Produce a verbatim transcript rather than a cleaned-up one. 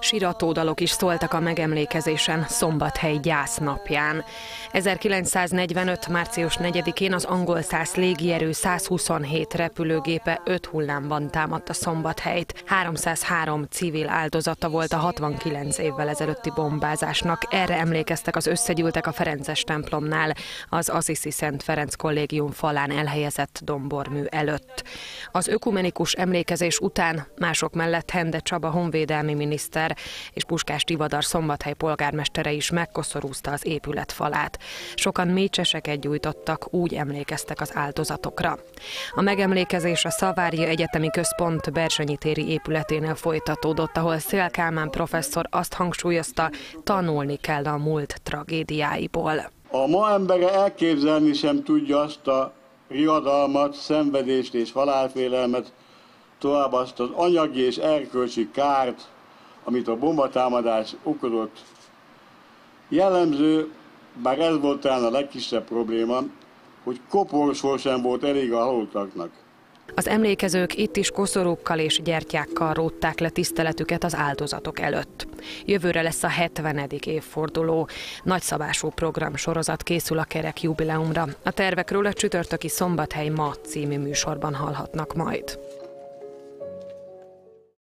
Siratódalok is szóltak a megemlékezésen Szombathely gyász napján. ezerkilencszáznegyvenöt március negyedikén az angol száz légierő százhuszonhét repülőgépe öt hullámban támadta Szombathelyt. háromszázhárom civil áldozata volt a hatvankilenc évvel ezelőtti bombázásnak. Erre emlékeztek az összegyűltek a Ferences templomnál, az Assisi Szent Ferenc Kollégium falán elhelyezett dombormű előtt. Az ökumenikus emlékezés után mások mellett De Csaba honvédelmi miniszter és Puskás Tivadar Szombathely polgármestere is megkoszorúzta az épület falát. Sokan mécseseket gyújtottak, úgy emlékeztek az áldozatokra. A megemlékezés a Savária Egyetemi Központ Berzsenyi téri épületénél folytatódott, ahol Szél Kálmán professzor azt hangsúlyozta, tanulni kell a múlt tragédiáiból. A ma embere elképzelni sem tudja azt a riadalmat, szenvedést és halálfélelmet, tovább azt az anyagi és erkölcsi kárt, amit a bombatámadás okozott. Jellemző, bár ez volt talán a legkisebb probléma, hogy koporsó sem volt elég a halottaknak. Az emlékezők itt is koszorúkkal és gyertyákkal rótták le tiszteletüket az áldozatok előtt. Jövőre lesz a hetvenedik évforduló. Nagyszabású programsorozat készül a kerek jubileumra. A tervekről a csütörtöki Szombathely ma című műsorban hallhatnak majd.